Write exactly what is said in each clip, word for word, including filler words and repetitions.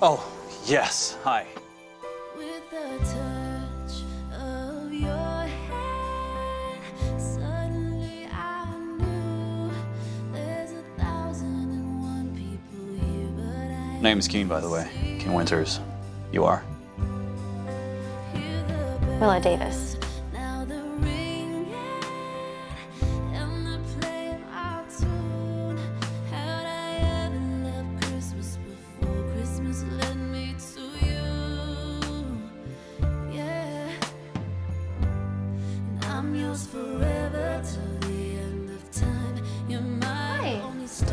Oh, yes. Hi. With the touch of your hand, suddenly I knew there's a thousand and one people here, but I... Name is Keane, by the way. Keane Winters. You are? Willa Davis.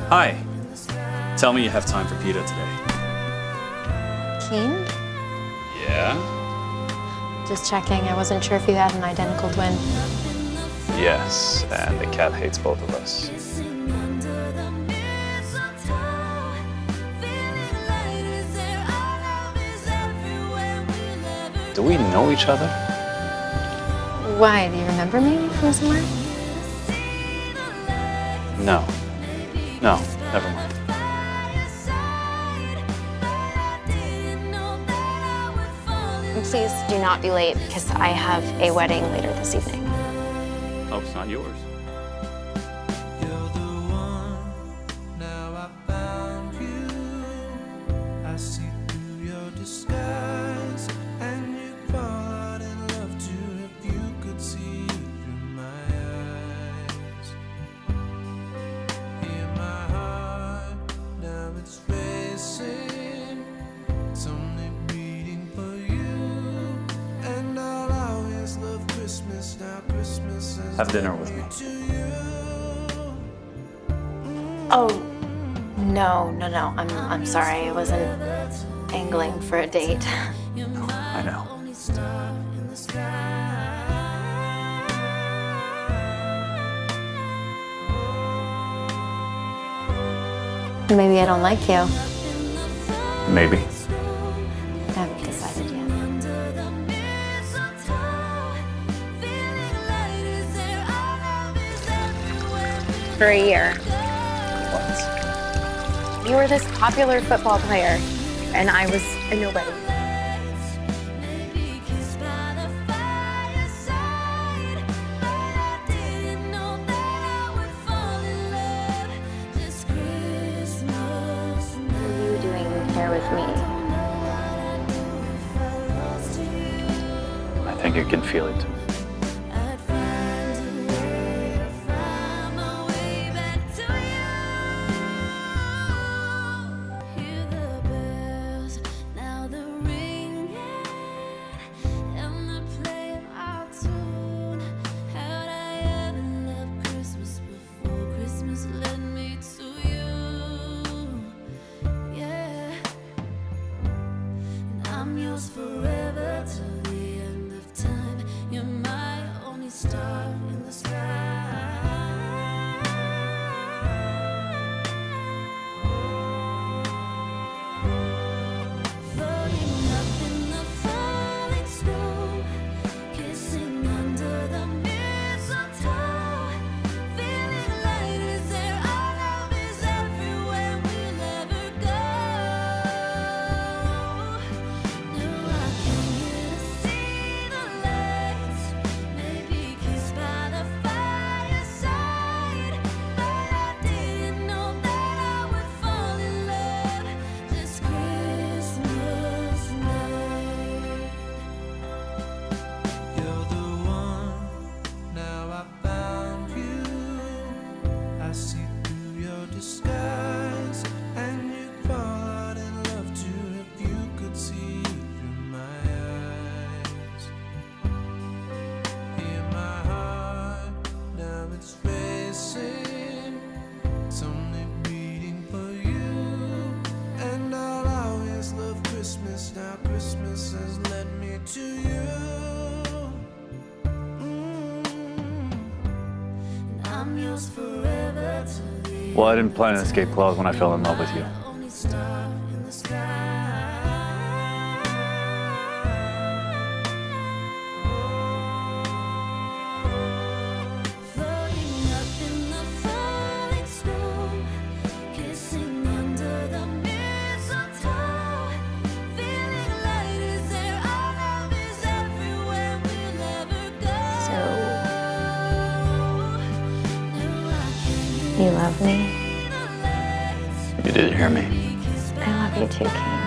Hi. Tell me you have time for pita today. Keane? Yeah? Just checking. I wasn't sure if you had an identical twin. Yes, and the cat hates both of us. Do we know each other? Why? Do you remember me from somewhere? No. No, never mind. Please do not be late, because I have a wedding later this evening. Hope it's not yours. You're the one, now I found you. I see through your disguise, and you fall in love too if you could see through my eyes. Hear my heart, now it's racing. It's only beating for you, and I'll always love Christmas. Now Christmas is... Have dinner with me. Oh, no, no, no. I'm, I'm sorry. I wasn't angling for a date. No, I know. Maybe I don't like you. Maybe. I haven't decided yet. For a year. What? You were this popular football player, and I was a nobody. With me. I think you can feel it. Forever till the end of time, you're my only star in the sky. Floating up in the falling snow, kissing under the mistletoe, feeling light is there, our love is everywhere we'll ever go. Now Christmas has led me to you. Mm-hmm. And I'm yours forever. Well, I didn't plan an escape clause when I fell in love with you. You love me? You did hear me. I love you too, Keane.